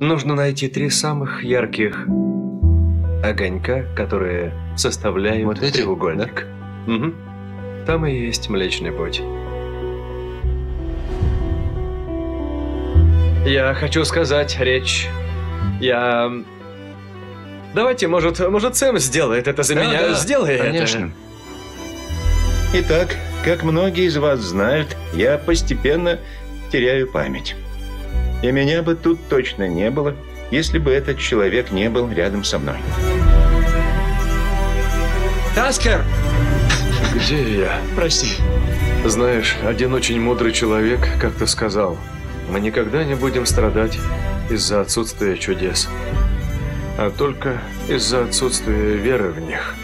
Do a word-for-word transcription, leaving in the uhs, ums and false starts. нужно найти три самых ярких огонька, которые составляют вот эти? Треугольник. Да? Угу. Там и есть Млечный путь. Я хочу сказать речь. Я... Давайте, может, может Сэм сделает это за да, меня. Да, сделай конечно. Это. Итак, как многие из вас знают, я постепенно теряю память. И меня бы тут точно не было, если бы этот человек не был рядом со мной. Таскер! Где я? Прости. Знаешь, один очень мудрый человек как-то сказал: мы никогда не будем страдать из-за отсутствия чудес, а только из-за отсутствия веры в них.